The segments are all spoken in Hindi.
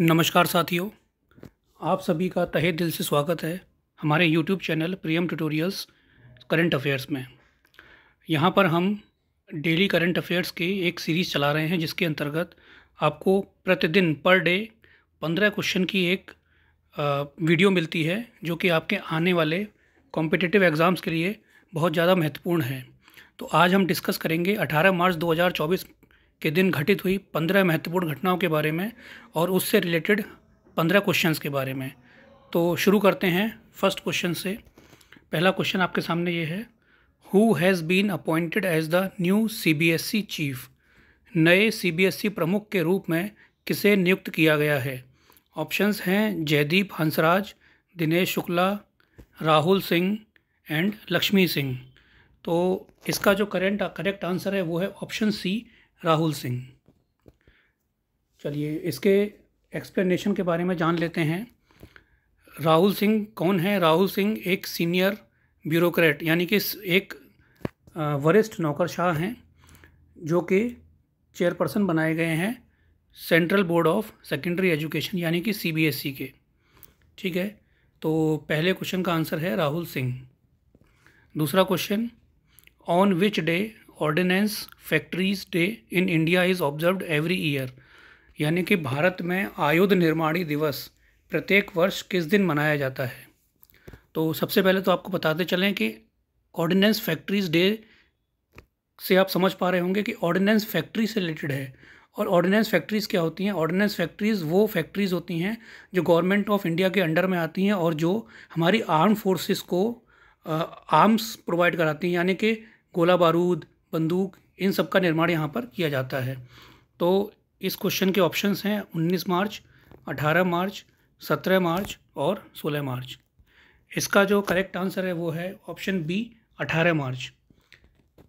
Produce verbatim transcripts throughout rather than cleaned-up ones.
नमस्कार साथियों, आप सभी का तहे दिल से स्वागत है हमारे YouTube channel Priyam tutorials current affairs में। यहाँ पर हम डेली करंट अफेयर्स की एक सीरीज़ चला रहे हैं जिसके अंतर्गत आपको प्रतिदिन पर डे पंद्रह क्वेश्चन की एक वीडियो मिलती है जो कि आपके आने वाले कॉम्पिटिटिव एग्ज़ाम्स के लिए बहुत ज़्यादा महत्वपूर्ण है। तो आज हम डिस्कस करेंगे अठारह मार्च दो हज़ार चौबीस के दिन घटित हुई पंद्रह महत्वपूर्ण घटनाओं के बारे में और उससे रिलेटेड पंद्रह क्वेश्चंस के बारे में। तो शुरू करते हैं फर्स्ट क्वेश्चन से। पहला क्वेश्चन आपके सामने ये है, who has been appointed as the new CBSE chief? नए सीबीएसई प्रमुख के रूप में किसे नियुक्त किया गया है? ऑप्शंस हैं जयदीप हंसराज, दिनेश शुक्ला, राहुल सिंह एंड लक्ष्मी सिंह। तो इसका जो करेंट करेक्ट आंसर है वो है ऑप्शन सी, राहुल सिंह। चलिए इसके एक्सप्लेनेशन के बारे में जान लेते हैं। राहुल सिंह कौन है? राहुल सिंह एक सीनियर ब्यूरोक्रेट यानी कि एक वरिष्ठ नौकरशाह हैं जो कि चेयरपर्सन बनाए गए हैं central board of secondary education यानी कि सीबीएसई के। ठीक है, तो पहले क्वेश्चन का आंसर है राहुल सिंह। दूसरा question, on which day ordnance factories day in India is observed every year? यानी कि भारत में आयुध निर्माणी दिवस प्रत्येक वर्ष किस दिन मनाया जाता है? तो सबसे पहले तो आपको बताते चलें कि ऑर्डिनेंस फैक्ट्रीज डे से आप समझ पा रहे होंगे कि ऑर्डिनेंस फैक्ट्री से रिलेटेड है। और ऑर्डिनेंस फैक्ट्रीज़ क्या होती हैं? ऑर्डिनेंस फैक्ट्रीज़ वो फैक्ट्रीज़ होती हैं जो गवर्नमेंट ऑफ इंडिया के अंडर में आती हैं और जो हमारी आर्म फोर्सेस को आर्म्स प्रोवाइड कराती हैं, यानी कि गोला बारूद, बंदूक, इन सब का निर्माण यहाँ पर किया जाता है। तो इस क्वेश्चन के ऑप्शंस हैं उन्नीस मार्च, अठारह मार्च, सत्रह मार्च और सोलह मार्च। इसका जो करेक्ट आंसर है वो है ऑप्शन बी, अठारह मार्च।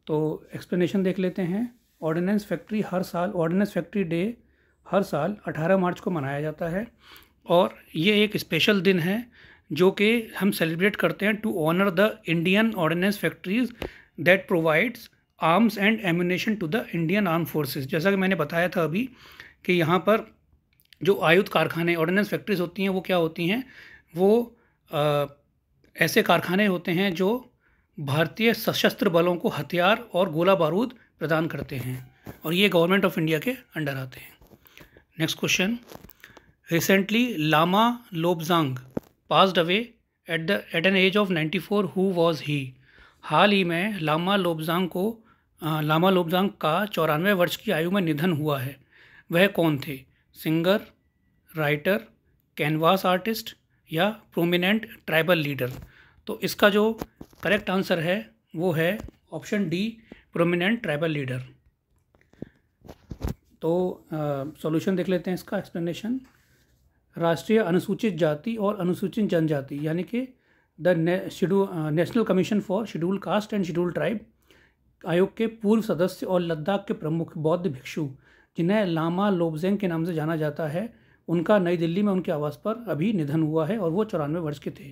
तो एक्सप्लेनेशन देख लेते हैं। ऑर्डिनेंस फैक्ट्री हर साल ऑर्डिनेंस फैक्ट्री डे हर साल अठारह मार्च को मनाया जाता है और ये एक स्पेशल दिन है जो कि हम सेलिब्रेट करते हैं to honour the Indian ordnance factories that provides arms and ammunition to the Indian arm forces. जैसा कि मैंने बताया था अभी कि यहाँ पर जो आयुध कारखाने ऑर्डिनेंस फैक्ट्रीज होती हैं वो क्या होती हैं? वो आ, ऐसे कारखाने होते हैं जो भारतीय सशस्त्र बलों को हथियार और गोला बारूद प्रदान करते हैं और ये गवर्नमेंट ऑफ इंडिया के अंडर आते हैं। Next question, recently Lama Lobzang passed away at the at an age of ninety four, who was he? हाल ही में लामा लोबजांग को लामा लोबजांग का चौरानवे वर्ष की आयु में निधन हुआ है। वह कौन थे? सिंगर, राइटर, कैनवास आर्टिस्ट या प्रोमिनेंट ट्राइबल लीडर? तो इसका जो करेक्ट आंसर है वो है option D, prominent tribal leader. तो सॉल्यूशन देख लेते हैं इसका, एक्सप्लेनेशन। राष्ट्रीय अनुसूचित जाति और अनुसूचित जनजाति यानी कि the national commission for schedule caste and schedule tribe आयोग के पूर्व सदस्य और लद्दाख के प्रमुख बौद्ध भिक्षु जिन्हें लामा लोबजेंग के नाम से जाना जाता है, उनका नई दिल्ली में उनके आवास पर अभी निधन हुआ है और वो चौरानवे वर्ष के थे।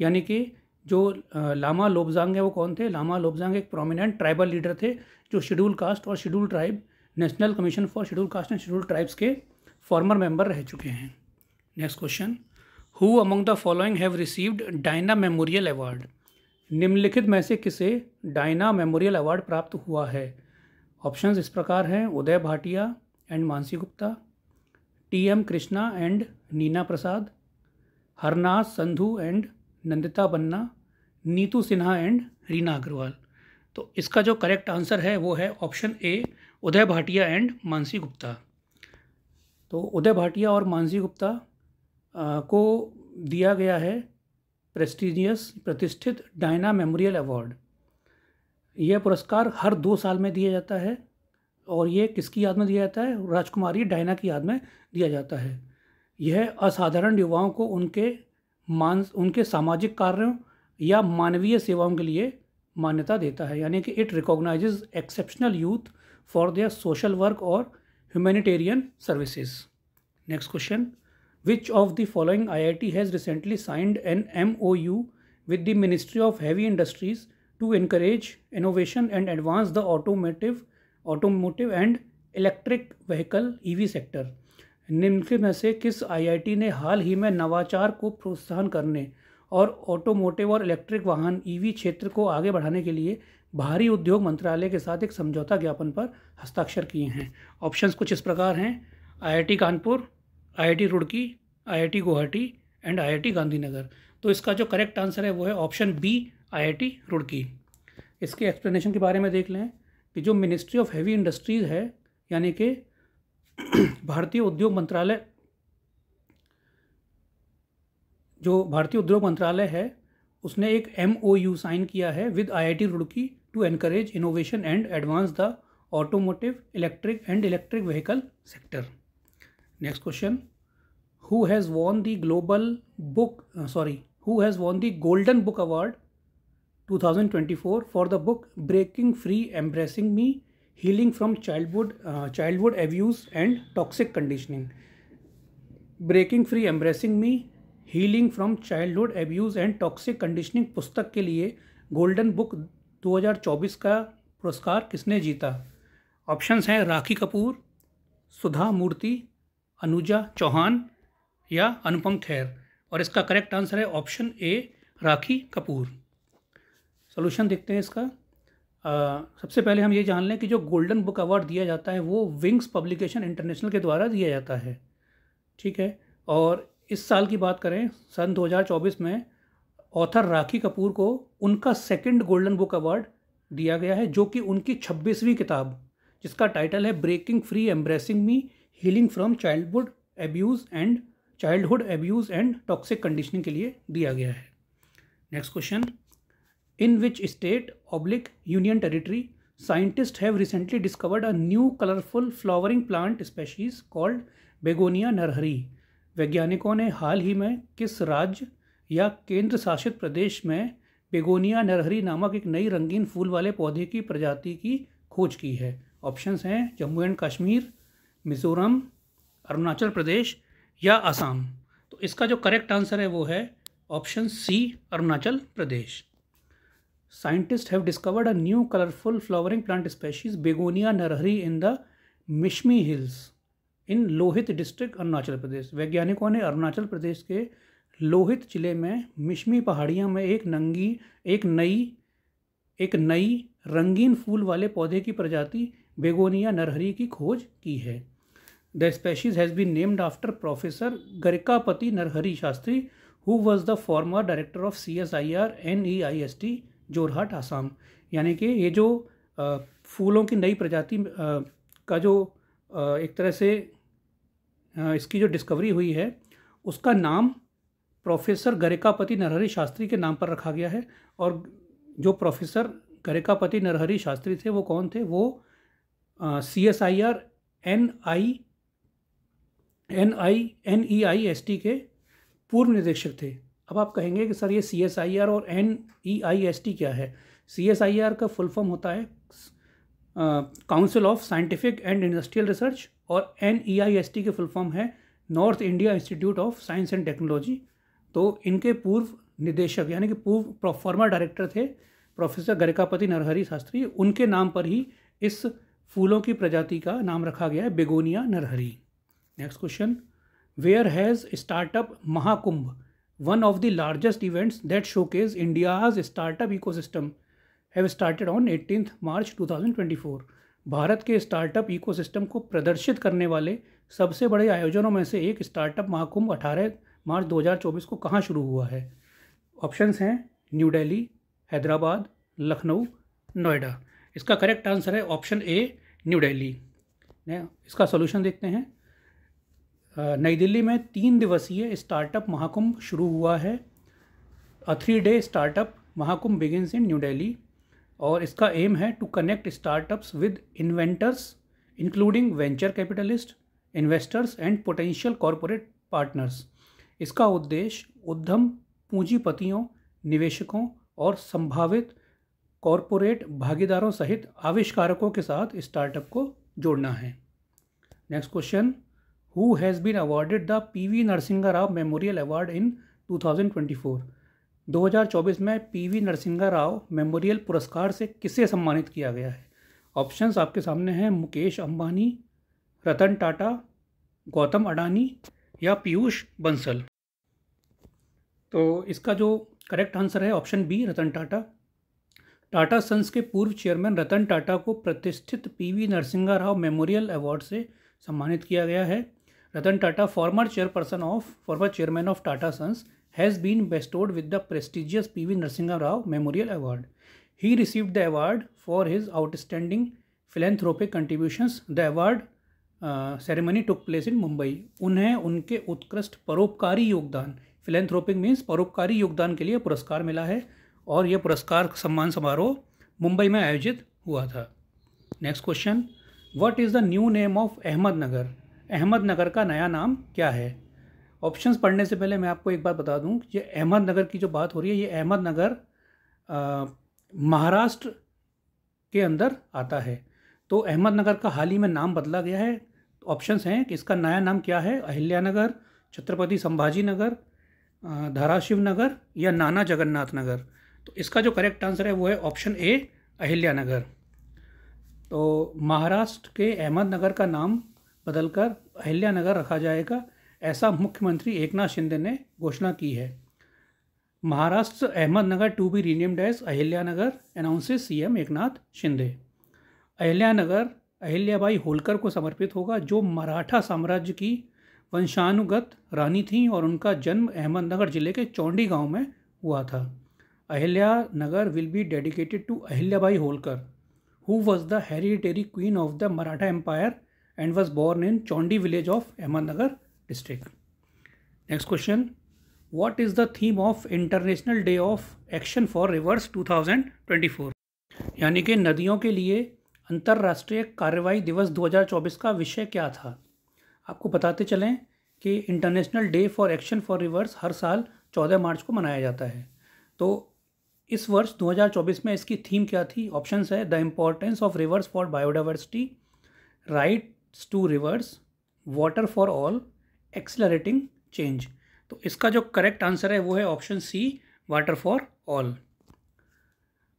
यानी कि जो लामा लोबजांग है वो कौन थे? लामा लोबजांग एक प्रोमिनेंट ट्राइबल लीडर थे जो शेड्यूल कास्ट और schedule tribe national commission for schedule caste and schedule tribes के फॉर्मर मेंबर रह चुके हैं। Next question, who among the following have received Diana memorial award? निम्नलिखित में से किसे डायना मेमोरियल अवार्ड प्राप्त हुआ है? ऑप्शंस इस प्रकार हैं, Uday Bhatia and Mansi Gupta, T M Krishna and Neena Prasad, Harnaaz Sandhu and Nandita Banna, Neetu Sinha and Reena Agarwal. तो इसका जो करेक्ट आंसर है वो है option A, Uday Bhatia and Mansi Gupta. तो उदय भाटिया और मानसी गुप्ता आ, को दिया गया है प्रेस्टीजियस प्रतिष्ठित डायना मेमोरियल अवार्ड। यह पुरस्कार हर दो साल में दिया जाता है और ये किसकी याद में दिया जाता है? राजकुमारी डायना की याद में दिया जाता है। यह असाधारण युवाओं को उनके मान उनके सामाजिक कार्यों या मानवीय सेवाओं के लिए मान्यता देता है। यानी कि it recognises exceptional youth for their social work और humanitarian services. Next question, Which of the following I I T has recently signed an M O U with the Ministry of Heavy Industries to encourage innovation and advance the automotive, automotive and electric vehicle E V sector? निम्नलिखित में से किस आईआईटी ने हाल ही में नवाचार को प्रोत्साहन करने और ऑटोमोटिव और इलेक्ट्रिक वाहन ईवी क्षेत्र को आगे बढ़ाने के लिए भारी उद्योग मंत्रालय के साथ एक समझौता ज्ञापन पर हस्ताक्षर किए हैं? ऑप्शंस कुछ इस प्रकार हैं: IIT Kanpur, IIT Roorkee, IIT Guwahati and IIT Gandhinagar. तो इसका जो करेक्ट आंसर है वो है ऑप्शन बी, आईआईटी रुड़की। इसके एक्सप्लेनेशन के बारे में देख लें कि जो मिनिस्ट्री ऑफ हैवी इंडस्ट्रीज़ है, यानी कि भारतीय उद्योग मंत्रालय, जो भारतीय उद्योग मंत्रालय है उसने एक एम ओ यू साइन किया है with IIT Roorkee to encourage innovation and advance the automotive, electric and electric vehicle sector. Next question, who has won the global book sorry who has won the golden book award two thousand twenty four for the book breaking free, embracing me, healing from childhood childhood abuse and toxic conditioning? Breaking free, embracing me, healing from childhood abuse and toxic conditioning पुस्तक के लिए गोल्डन बुक दो हज़ार चौबीस का पुरस्कार किसने जीता? ऑप्शंस हैं राखी कपूर, सुधा मूर्ति, अनुजा चौहान या अनुपम खेर। और इसका करेक्ट आंसर है option A, Rakhi Kapoor. Solution देखते हैं इसका। Uh, सबसे पहले हम ये जान लें कि जो गोल्डन बुक अवार्ड दिया जाता है वो विंग्स पब्लिकेशन इंटरनेशनल के द्वारा दिया जाता है, ठीक है। और इस साल की बात करें, सन दो हज़ार चौबीस में ऑथर राखी कपूर को उनका सेकंड गोल्डन बुक अवार्ड दिया गया है, जो कि उनकी छब्बीसवीं किताब जिसका टाइटल है breaking free, embracing me, healing from childhood abuse and childhood abuse and toxic conditioning के लिए दिया गया है। Next question, in which state oblique union territory scientist have recently discovered a new colourful flowering plant species called begonia Narhari? वैज्ञानिकों ने हाल ही में किस राज्य या केंद्र शासित प्रदेश में बेगोनिया नरहरी नामक एक नई रंगीन फूल वाले पौधे की प्रजाति की खोज की है? ऑप्शंस हैं जम्मू एंड कश्मीर, मिजोरम, अरुणाचल प्रदेश या असम। तो इसका जो करेक्ट आंसर है वो है option C, Arunachal Pradesh. Scientists have discovered a new colorful flowering plant species Begonia Narharii in the Mishmi Hills in Lohit district, Arunachal Pradesh. वैज्ञानिकों ने अरुणाचल प्रदेश के लोहित जिले में मिश्मी पहाड़ियाँ में एक नंगी एक नई एक नई रंगीन फूल वाले पौधे की प्रजाति बेगोनिया नरहरी की खोज की है। The species has been named after professor Garikapati Narhari Shastri who was the former director of C S I R N E I S T Jorhat Assam. यानी कि ये जो आ, फूलों की नई प्रजाति का जो आ, एक तरह से आ, इसकी जो डिस्कवरी हुई है उसका नाम प्रोफेसर गरिकापति नरहरी शास्त्री के नाम पर रखा गया है। और जो प्रोफेसर गरिकापति नरहरी शास्त्री थे वो कौन थे? वो C S I R N I N I N E I S T के पूर्व निदेशक थे। अब आप कहेंगे कि सर ये सी एस आई आर और N E I S T क्या है? सी एस आई आर का फुल फॉर्म होता है council of scientific and industrial research, और N E I S T के फुल फॉर्म है north India institute of science and technology. तो इनके पूर्व निदेशक यानी कि पूर्व फॉर्मर डायरेक्टर थे प्रोफेसर गरिकापति नरहरी शास्त्री, उनके नाम पर ही इस फूलों की प्रजाति का नाम रखा गया है begonia Narhari. Next question, where has startup Mahakumbh, one of the largest events that showcase India's startup ecosystem, have started on eighteenth March twenty twenty-four. Bharat के स्टार्टअप इकोसिस्टम को प्रदर्शित करने वाले सबसे बड़े आयोजनों में से एक स्टार्टअप महाकुंभ अठारह मार्च दो हज़ार चौबीस को कहाँ शुरू हुआ है? ऑप्शंस हैं न्यू दिल्ली, हैदराबाद, लखनऊ, नोएडा। इसका करेक्ट आंसर है ऑप्शन ए, न्यू दिल्ली। इसका सॉल्यूशन देखते हैं। नई दिल्ली में तीन दिवसीय स्टार्टअप महाकुंभ शुरू हुआ है। A three day startup Mahakumbh begins in new Delhi, और इसका एम है to connect startups with inventors including venture capitalist, investors and potential corporate partners. इसका उद्देश्य उद्यम पूंजीपतियों, निवेशकों और संभावित कॉरपोरेट भागीदारों सहित आविष्कारकों के साथ स्टार्टअप को जोड़ना है। Next question, Who has been awarded the P V Narasimha Rao memorial award in two thousand twenty four? दो हज़ार चौबीस में P V Narasimha Rao memorial पुरस्कार से किसे सम्मानित किया गया है? ऑप्शंस आपके सामने हैं मुकेश अंबानी, रतन टाटा, गौतम अडानी या पीयूष बंसल। तो इसका जो करेक्ट आंसर है option B Ratan Tata. Tata sons के पूर्व चेयरमैन रतन टाटा को प्रतिष्ठित PV Narasimha Rao memorial award से सम्मानित किया गया है। Ratan Tata former chairperson of former chairman of Tata sons has been bestowed with the prestigious PV Narasimha Rao memorial award. He received the award for his outstanding philanthropic contributions. The award ceremony took place in Mumbai. उन्हें उनके उत्कृष्ट परोपकारी योगदान, फिलेंथ्रोपिक मीन्स परोपकारी योगदान के लिए पुरस्कार मिला है और यह पुरस्कार सम्मान समारोह मुंबई में आयोजित हुआ था। Next question, what is the new name of Ahmednagar. Ahmednagar का नया नाम क्या है। ऑप्शंस पढ़ने से पहले मैं आपको एक बात बता दूं कि ये अहमदनगर की जो बात हो रही है ये अहमदनगर महाराष्ट्र के अंदर आता है। तो अहमदनगर का हाल ही में नाम बदला गया है। ऑप्शंस हैं कि इसका नया नाम क्या है, अहिल्यानगर, छत्रपति संभाजी नगर, धाराशिव नगर या नाना जगन्नाथ नगर। तो इसका जो करेक्ट आंसर है वो है ऑप्शन ए अहिल्यानगर। तो महाराष्ट्र के अहमदनगर का नाम बदलकर अहिल्यानगर रखा जाएगा, ऐसा मुख्यमंत्री एकनाथ शिंदे ने घोषणा की है। Maharashtra Ahmednagar to be renamed as Ahilyanagar announces CM Eknath Shinde. Ahilyanagar Ahilyabai Holkar को समर्पित होगा जो मराठा साम्राज्य की वंशानुगत रानी थीं और उनका जन्म अहमदनगर जिले के चौंडी गांव में हुआ था। Ahilyanagar will be dedicated to Ahilyabai Holkar who was the hereditary queen of the Maratha empire and was born in Chondi village of Ahmednagar district. Next question, what is the theme of international day of action for rivers two thousand twenty four. यानी कि नदियों के लिए अंतर्राष्ट्रीय कार्रवाई दिवस दो हज़ार चौबीस का विषय क्या था। आपको बताते चलें कि international day for action for rivers हर साल चौदह मार्च को मनाया जाता है। तो इस वर्ष दो हज़ार चौबीस में इसकी थीम क्या थी। ऑप्शंस है the importance of rivers for biodiversity, rights to rivers, water for all, accelerating change. तो इसका जो करेक्ट आंसर है वो है option C water for all.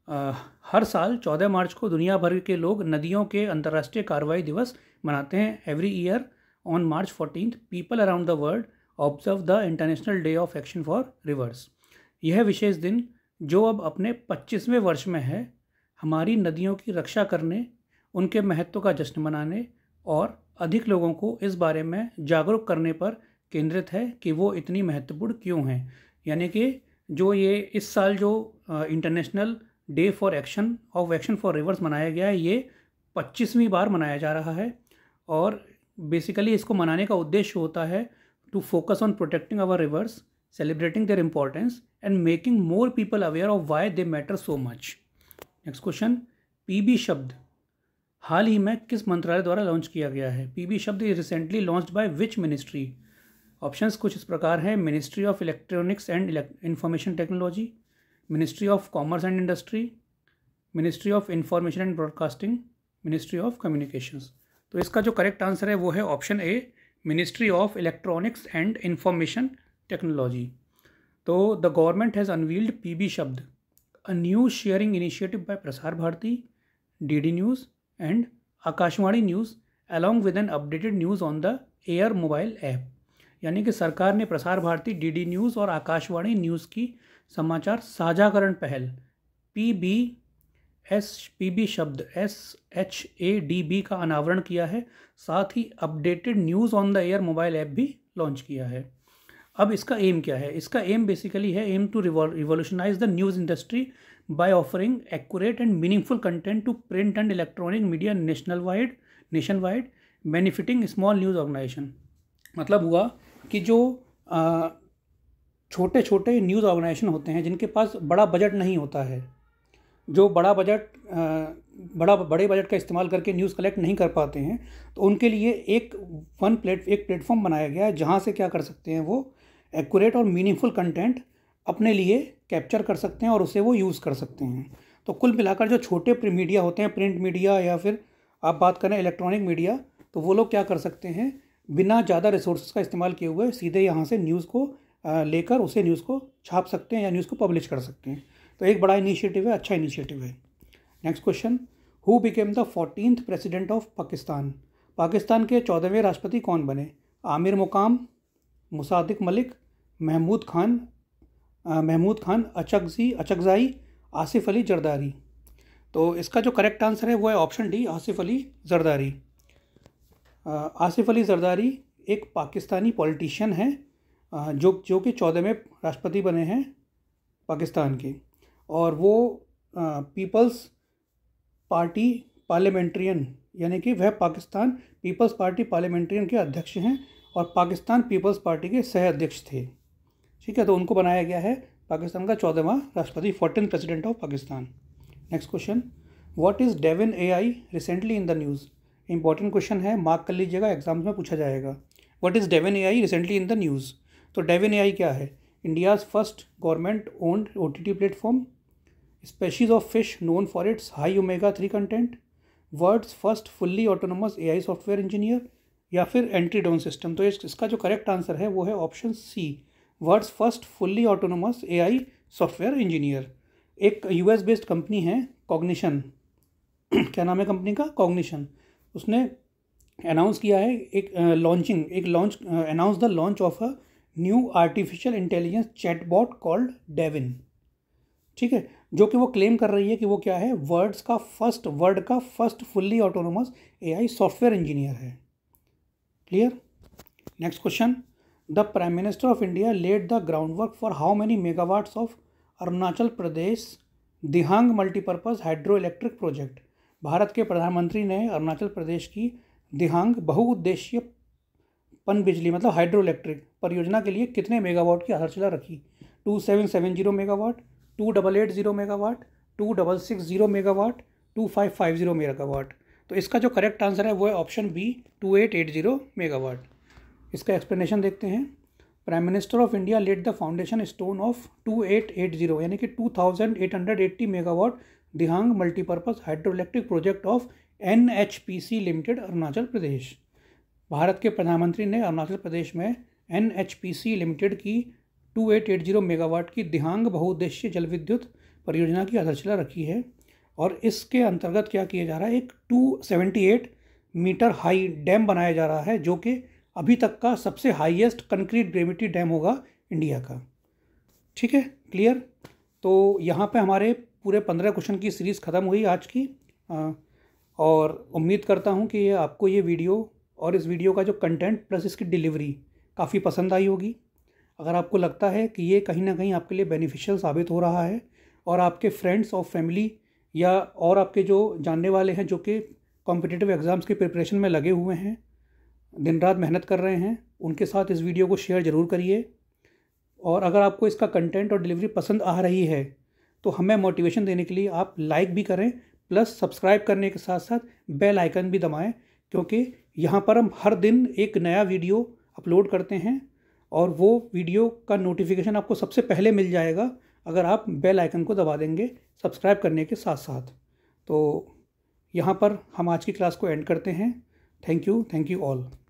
Uh, हर साल चौदह मार्च को दुनिया भर के लोग नदियों के अंतर्राष्ट्रीय कार्रवाई दिवस मनाते हैं। Every year on March fourteen people around the world observe the international day of action for rivers. यह विशेष दिन जो अब अपने पच्चीसवें वर्ष में है, हमारी नदियों की रक्षा करने, उनके महत्व का जश्न मनाने और अधिक लोगों को इस बारे में जागरूक करने पर केंद्रित है कि वो इतनी महत्वपूर्ण क्यों हैं। यानी कि जो ये इस साल जो international day for action of action for rivers मनाया गया है ये पच्चीसवीं बार मनाया जा रहा है और बेसिकली इसको मनाने का उद्देश्य होता है to focus on protecting our rivers, celebrating their importance and making more people aware of why they matter so much. Next question, PB Shabd हाल ही में किस मंत्रालय द्वारा लॉन्च किया गया है। PB Shabd is recently launched by which ministry. Options कुछ इस प्रकार हैं, ministry of electronics and information technology, ministry of commerce and industry, ministry of information and broadcasting, ministry of communications. तो इसका जो करेक्ट आंसर है वो है option A ministry of electronics and information technology. तो the government has unveiled PB Shabd a new sharing initiative by Prasar Bharati, DD news and Akashvani news along with an updated news on the air mobile app. यानी कि सरकार ने प्रसार भारती, डीडी न्यूज़ और आकाशवाणी न्यूज़ की समाचार साझाकरण पहल P B S P B Shabd S H A D B का अनावरण किया है। साथ ही updated news on the air mobile app भी लॉन्च किया है। अब इसका एम क्या है। इसका एम बेसिकली है aim to revolutionise the news industry by offering accurate and meaningful content to print and electronic media national wide nation wide benefiting small news organisation. मतलब हुआ कि जो आ, छोटे छोटे न्यूज़ ऑर्गेनाइजेशन होते हैं जिनके पास बड़ा बजट नहीं होता है, जो बड़ा बजट बड़ा बड़े बजट का इस्तेमाल करके न्यूज़ कलेक्ट नहीं कर पाते हैं, तो उनके लिए एक वन प्लेट एक प्लेटफॉर्म बनाया गया है जहाँ से क्या कर सकते हैं वो एक्यूरेट और मीनिंगफुल कंटेंट अपने लिए कैप्चर कर सकते हैं और उसे वो यूज़ कर सकते हैं। तो कुल मिलाकर जो छोटे मीडिया होते हैं, प्रिंट मीडिया या फिर आप बात करें इलेक्ट्रॉनिक मीडिया, तो वो लोग क्या कर सकते हैं, बिना ज़्यादा रिसोर्सेज का इस्तेमाल किए हुए सीधे यहाँ से न्यूज़ को लेकर उसे न्यूज़ को छाप सकते हैं या न्यूज़ को पब्लिश कर सकते हैं। तो एक बड़ा इनिशिएटिव है, अच्छा इनिशिएटिव है। Next question, who became the fourteenth president of Pakistan. Pakistan के चौदहवें राष्ट्रपति कौन बने। आमिर मुकाम, मुसादिक मलिक, महमूद खान महमूद खान अचकजी अचकजाई, आसिफ अली जरदारी। तो इसका जो करेक्ट आंसर है वो है ऑप्शन डी, आसिफ अली जरदारी। आसिफ अली जरदारी एक पाकिस्तानी पॉलिटिशियन है जो जो कि चौदह में राष्ट्रपति बने हैं पाकिस्तान के, और वो पीपल्स पार्टी पार्लियामेंट्रियन यानी कि वह पाकिस्तान पीपल्स पार्टी पार्लियामेंट्रियन के अध्यक्ष हैं और पाकिस्तान पीपल्स पार्टी के सह अध्यक्ष थे। ठीक है, तो उनको बनाया गया है पाकिस्तान का चौदहवां राष्ट्रपति, fourteen president of Pakistan. Next question, what is Devin AI recently in the news. Important question है, मार्क कर लीजिएगा, एग्जाम्स में पूछा जाएगा। What is Devin AI recently in the news. तो डेविन एआई क्या है, India's first government owned OTT platform, species of fish known for its high omega three content, world's first fully autonomous AI software engineer, या फिर एंट्री डाउन सिस्टम। तो इसका जो करेक्ट आंसर है वो है option C, world's first fully autonomous AI software engineer. एक यूएस बेस्ड कंपनी है कॉग्निशन, क्या नाम है कंपनी का, कॉग्निशन। उसने अनाउंस किया है एक लॉन्चिंग uh, एक launch announce the launch of a new artificial intelligence chatbot called Devin. ठीक है, जो कि वो क्लेम कर रही है कि वो क्या है, वर्ड्स का फर्स्ट वर्ड का first fully autonomous AI software engineer है। Clear. Next question, the prime minister of India laid the ground work for how many megawatts of Arunachal Pradesh Dihang multipurpose hydro electric project. Bharat के प्रधानमंत्री ने अरुणाचल प्रदेश की दिहांग बहुउद्देशीय पन बिजली मतलब हाइड्रो इलेक्ट्रिक परियोजना के लिए कितने मेगावाट की आधारशिला रखी। Two seven seven zero megawatt, two double eight zero megawatt, two double six zero megawatt, two five five zero megawatt. तो इसका जो करेक्ट आंसर है वो है option B, two eight eight zero megawatt. इसका एक्सप्लेनेशन देखते हैं। Prime minister of India laid the foundation stone of two eight eight zero यानी कि two thousand eight hundred eighty megawatt Dihang multipurpose hydro electric project of N H P C limited Arunachal Pradesh. Bharat के प्रधानमंत्री ने अरुणाचल प्रदेश में N H P C limited की two eight eight zero megawatt की दिहांग बहुउद्देशीय जल विद्युत परियोजना की आधारशिला रखी है, और इसके अंतर्गत क्या किया जा रहा है, एक two seventy eight metre high dam बनाया जा रहा है जो कि अभी तक का सबसे हाईएस्ट कंक्रीट ग्रेविटी डैम होगा इंडिया का। ठीक है, क्लियर। तो यहाँ पे हमारे पूरे पंद्रह क्वेश्चन की सीरीज़ ख़त्म हुई आज की, और उम्मीद करता हूँ कि आपको ये वीडियो और इस वीडियो का जो कंटेंट प्लस इसकी डिलीवरी काफ़ी पसंद आई होगी। अगर आपको लगता है कि ये कहीं ना कहीं आपके लिए बेनिफिशियल साबित हो रहा है और आपके फ्रेंड्स और फैमिली या और आपके जो जानने वाले हैं जो कि कॉम्पिटिटिव एग्ज़ाम्स के प्रिपरेशन में लगे हुए हैं, दिन रात मेहनत कर रहे हैं, उनके साथ इस वीडियो को शेयर ज़रूर करिए। और अगर आपको इसका कंटेंट और डिलीवरी पसंद आ रही है तो हमें मोटिवेशन देने के लिए आप लाइक भी करें, प्लस सब्सक्राइब करने के साथ साथ बेल आइकन भी दबाएं, क्योंकि यहाँ पर हम हर दिन एक नया वीडियो अपलोड करते हैं और वो वीडियो का नोटिफिकेशन आपको सबसे पहले मिल जाएगा अगर आप बेल आइकन को दबा देंगे सब्सक्राइब करने के साथ साथ। तो यहाँ पर हम आज की क्लास को एंड करते हैं। Thank you, thank you all.